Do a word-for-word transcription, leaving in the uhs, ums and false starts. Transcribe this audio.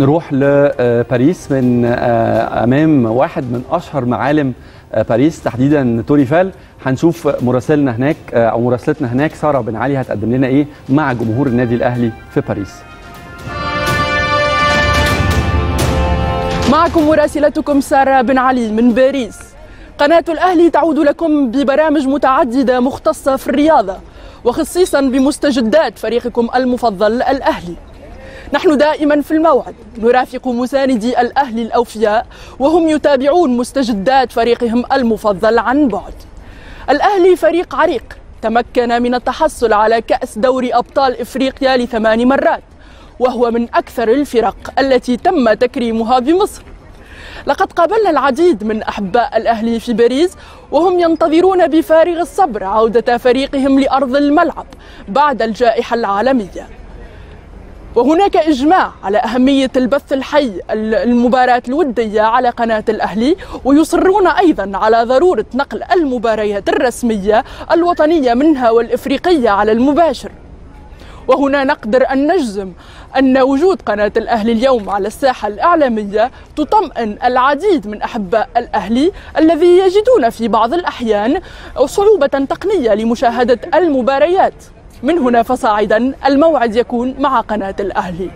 نروح لباريس من امام واحد من اشهر معالم باريس تحديدا توريفال. هنشوف مراسلنا هناك او مراسلتنا هناك سارة بن علي هتقدم لنا ايه مع جمهور النادي الاهلي في باريس. معكم مراسلتكم سارة بن علي من باريس. قناة الأهلي تعود لكم ببرامج متعددة مختصة في الرياضة وخصيصا بمستجدات فريقكم المفضل الأهلي. نحن دائما في الموعد نرافق مساندي الأهلي الأوفياء وهم يتابعون مستجدات فريقهم المفضل عن بعد. الأهلي فريق عريق تمكن من التحصل على كأس دوري أبطال إفريقيا لثمان مرات وهو من أكثر الفرق التي تم تكريمها بمصر. لقد قابلنا العديد من أحباء الأهلي في باريس وهم ينتظرون بفارغ الصبر عودة فريقهم لأرض الملعب بعد الجائحة العالمية، وهناك إجماع على أهمية البث الحي المباراة الودية على قناة الأهلي، ويصرون أيضا على ضرورة نقل المباريات الرسمية الوطنية منها والإفريقية على المباشر. وهنا نقدر أن نجزم أن وجود قناة الأهلي اليوم على الساحة الإعلامية تطمئن العديد من أحباء الأهلي الذي يجدون في بعض الأحيان صعوبة تقنية لمشاهدة المباريات. من هنا فصاعدا الموعد يكون مع قناة الأهلي.